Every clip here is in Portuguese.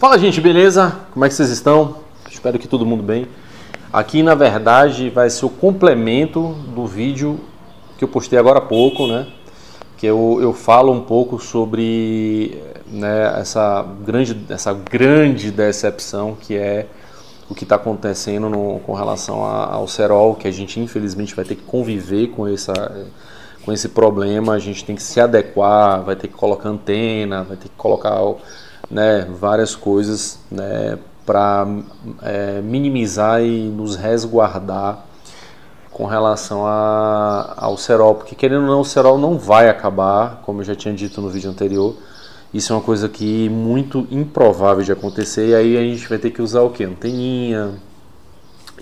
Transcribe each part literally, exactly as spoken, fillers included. Fala, gente, beleza? Como é que vocês estão? Espero que todo mundo bem. Aqui, na verdade, vai ser o complemento do vídeo que eu postei agora há pouco, né? Que eu, eu falo um pouco sobre, né, essa, grande, essa grande decepção que é o que está acontecendo no, com relação a, ao CEROL, que a gente, infelizmente, vai ter que conviver com essa... com esse problema. A gente tem que se adequar, vai ter que colocar antena, vai ter que colocar, né, várias coisas, né, para é, minimizar e nos resguardar com relação a, ao CEROL, porque querendo ou não, o CEROL não vai acabar, como eu já tinha dito no vídeo anterior. Isso é uma coisa que é muito improvável de acontecer, e aí a gente vai ter que usar o que? Anteninha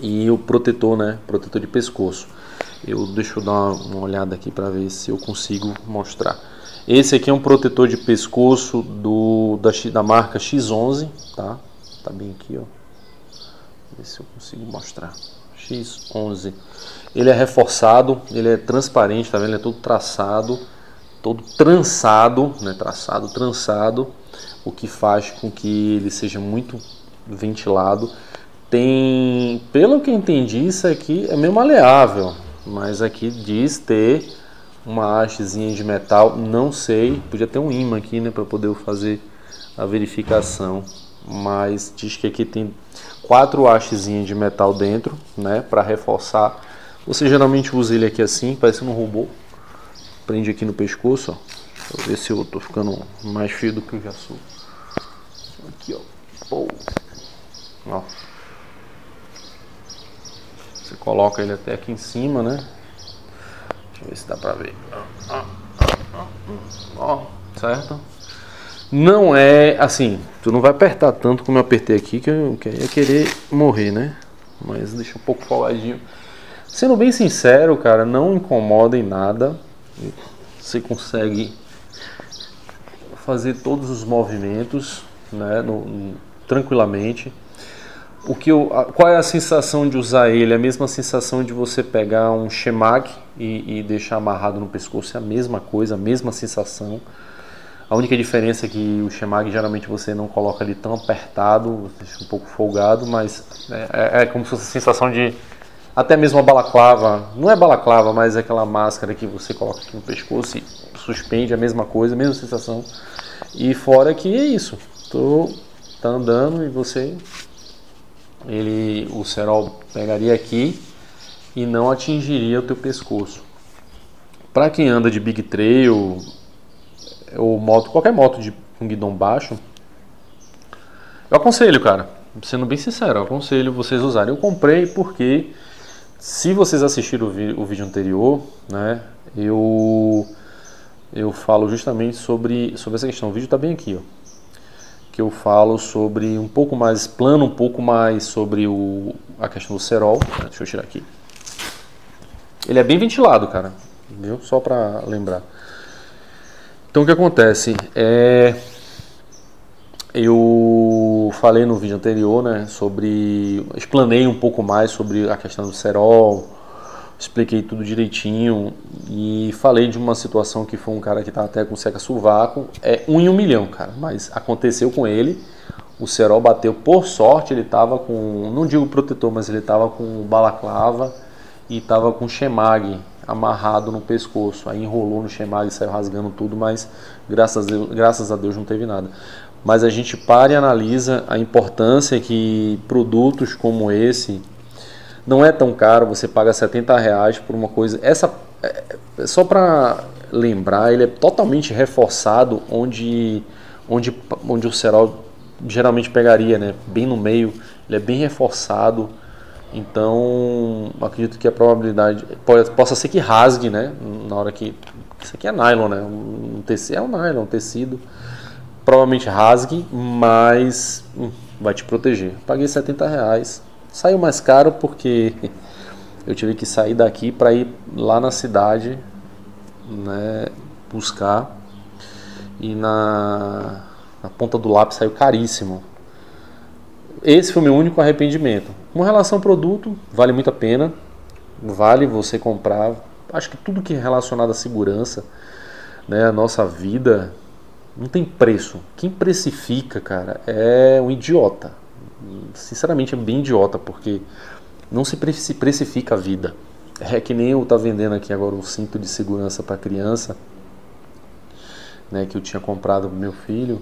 e o protetor, né, protetor de pescoço. Eu, deixa eu dar uma, uma olhada aqui para ver se eu consigo mostrar. Esse aqui é um protetor de pescoço do, da, da marca X onze, tá? Tá bem aqui, ó. Ver se eu consigo mostrar. X onze. Ele é reforçado, ele é transparente, tá vendo? Ele é todo traçado, todo trançado, né? Traçado, trançado, o que faz com que ele seja muito ventilado. Tem, pelo que eu entendi, isso aqui é meio maleável, mas aqui diz ter uma hastezinha de metal, não sei, podia ter um ímã aqui, né, para poder fazer a verificação, mas diz que aqui tem quatro hastezinhas de metal dentro, né, para reforçar. Você geralmente usa ele aqui assim, parecendo um robô, prende aqui no pescoço, ó. Deixa eu ver se eu tô ficando mais feio do que eu já sou. Aqui, ó, pô. Ó. Você coloca ele até aqui em cima, né? Deixa eu ver se dá pra ver. Ó, certo? Não é assim, tu não vai apertar tanto como eu apertei aqui, que eu ia querer morrer, né? Mas deixa um pouco folgadinho. Sendo bem sincero, cara, não incomoda em nada. Você consegue fazer todos os movimentos, né, no, no, tranquilamente. O que eu, qual é a sensação de usar ele? É a mesma sensação de você pegar um Shemag e, e deixar amarrado no pescoço. É a mesma coisa, a mesma sensação. A única diferença é que o Shemag geralmente você não coloca ele tão apertado, deixa um pouco folgado, mas é, é como se fosse a sensação de até mesmo a balaclava. Não é balaclava, mas é aquela máscara que você coloca aqui no pescoço e suspende. É a mesma coisa, a mesma sensação. E fora que é isso. Tô, tá andando e você... Ele, o CEROL pegaria aqui e não atingiria o teu pescoço. Para quem anda de big trail ou moto, qualquer moto de um guidão baixo, eu aconselho, cara, sendo bem sincero, eu aconselho vocês usarem. Eu comprei porque, se vocês assistiram o vídeo anterior, né, eu eu falo justamente sobre sobre essa questão. O vídeo tá bem aqui, ó. Que eu falo sobre um pouco mais, plano um pouco mais sobre o, a questão do CEROL. Deixa eu tirar aqui. Ele é bem ventilado, cara, viu? Só para lembrar. Então, o que acontece? É, eu falei no vídeo anterior, né, sobre... Explanei um pouco mais sobre a questão do CEROL, expliquei tudo direitinho e falei de uma situação que foi um cara que estava até com seca-sovaco. É um em um milhão, cara, mas aconteceu com ele. O CEROL bateu, por sorte, ele estava com, não digo protetor, mas ele estava com balaclava e estava com Shemag amarrado no pescoço. Aí enrolou no Shemag e saiu rasgando tudo, mas graças a Deus, graças a Deus não teve nada. Mas a gente para e analisa a importância que produtos como esse... Não é tão caro, você paga setenta reais por uma coisa. Essa, só para lembrar, ele é totalmente reforçado onde, onde, onde o CEROL geralmente pegaria, né? Bem no meio, ele é bem reforçado. Então, acredito que a probabilidade... Pode, possa ser que rasgue, né? Na hora que... Isso aqui é nylon, né? Um tecido, é um nylon, um tecido. Provavelmente rasgue, mas hum, vai te proteger. Paguei setenta reais. Saiu mais caro porque eu tive que sair daqui para ir lá na cidade, né, buscar, e na, na ponta do lápis saiu caríssimo. Esse foi o meu único arrependimento. Com relação ao produto, vale muito a pena, vale você comprar. Acho que tudo que é relacionado à segurança, né, a nossa vida, não tem preço. Quem precifica, cara, é um idiota. Sinceramente, é bem idiota, porque não se precifica a vida. É que nem eu tá vendendo aqui agora um cinto de segurança para criança, né, que eu tinha comprado pro meu filho.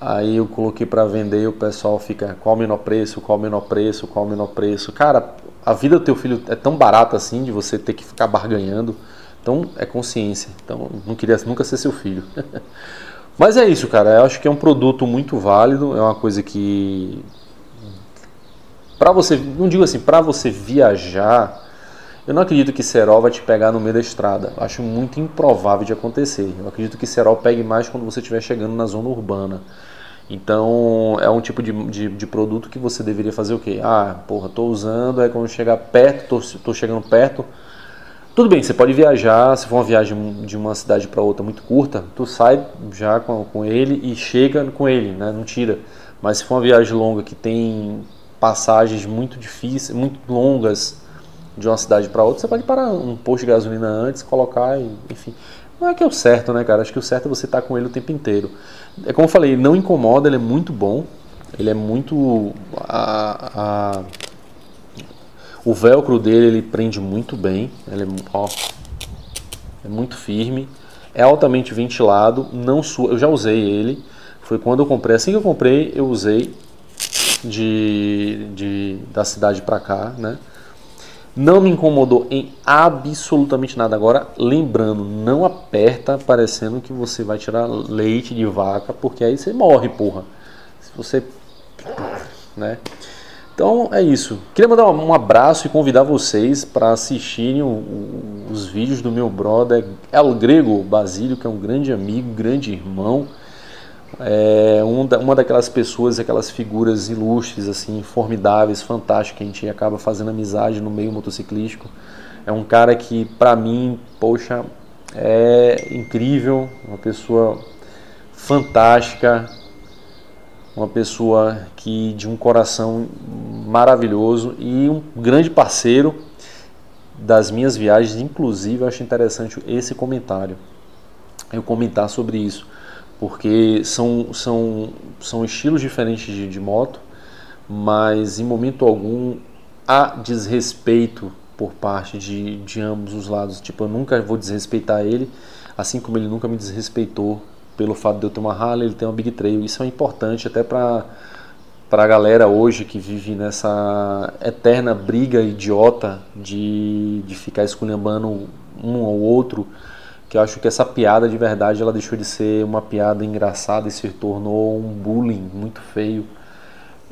Aí eu coloquei para vender e o pessoal fica, qual o menor preço, qual o menor preço, qual o menor preço. Cara, a vida do teu filho é tão barata assim, de você ter que ficar barganhando. Então é consciência. Então não queria nunca ser seu filho. Mas é isso, cara. Eu acho que é um produto muito válido. É uma coisa que, para você, não digo assim, para você viajar, eu não acredito que Cerol vai te pegar no meio da estrada. Eu acho muito improvável de acontecer. Eu acredito que Cerol pegue mais quando você estiver chegando na zona urbana. Então é um tipo de, de, de produto que você deveria fazer o quê? Ah, porra, tô usando, aí quando chegar perto, tô, tô chegando perto. Tudo bem, você pode viajar, se for uma viagem de uma cidade para outra muito curta, tu sai já com, com ele e chega com ele, né? Não tira. Mas se for uma viagem longa que tem passagens muito difíceis, muito longas, de uma cidade para outra, você pode parar um posto de gasolina antes, colocar, e, enfim. Não é que é o certo, né, cara? Acho que o certo é você estar com ele o tempo inteiro. É como eu falei, não incomoda, ele é muito bom, ele é muito... A, a, o velcro dele, ele prende muito bem, ele é, ó, é muito firme, é altamente ventilado, não sua. Eu já usei ele, foi quando eu comprei, assim que eu comprei, eu usei de, de, da cidade para cá, né? Não me incomodou em absolutamente nada. Agora, lembrando, não aperta parecendo que você vai tirar leite de vaca, porque aí você morre, porra. Se você... né? Então, é isso. Queria mandar um abraço e convidar vocês para assistirem o, o, os vídeos do meu brother El Greco Basílio, que é um grande amigo, grande irmão. É um da, uma daquelas pessoas, aquelas figuras ilustres, assim, formidáveis, fantásticas, que a gente acaba fazendo amizade no meio motociclístico. É um cara que, pra mim, poxa, é incrível, uma pessoa fantástica, uma pessoa que de um coração maravilhoso e um grande parceiro das minhas viagens. Inclusive, eu acho interessante esse comentário, eu comentar sobre isso, porque são, são, são estilos diferentes de, de moto, mas em momento algum há desrespeito por parte de, de ambos os lados. Tipo, eu nunca vou desrespeitar ele, assim como ele nunca me desrespeitou pelo fato de eu ter uma Harley, ele tem uma Big Trail. Isso é importante até para a galera hoje que vive nessa eterna briga idiota de, de ficar esculhambando um ao outro, que eu acho que essa piada de verdade ela deixou de ser uma piada engraçada e se tornou um bullying muito feio,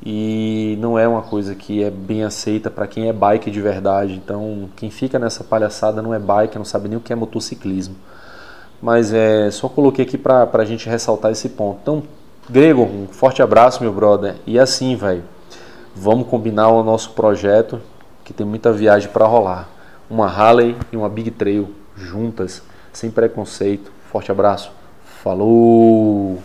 e não é uma coisa que é bem aceita para quem é bike de verdade. Então quem fica nessa palhaçada não é bike, não sabe nem o que é motociclismo. Mas é só coloquei aqui para a gente ressaltar esse ponto. Então, Greco, um forte abraço, meu brother, e assim, velho, vamos combinar o nosso projeto, que tem muita viagem para rolar, uma Harley e uma Big Trail juntas, sem preconceito. Forte abraço. Falou!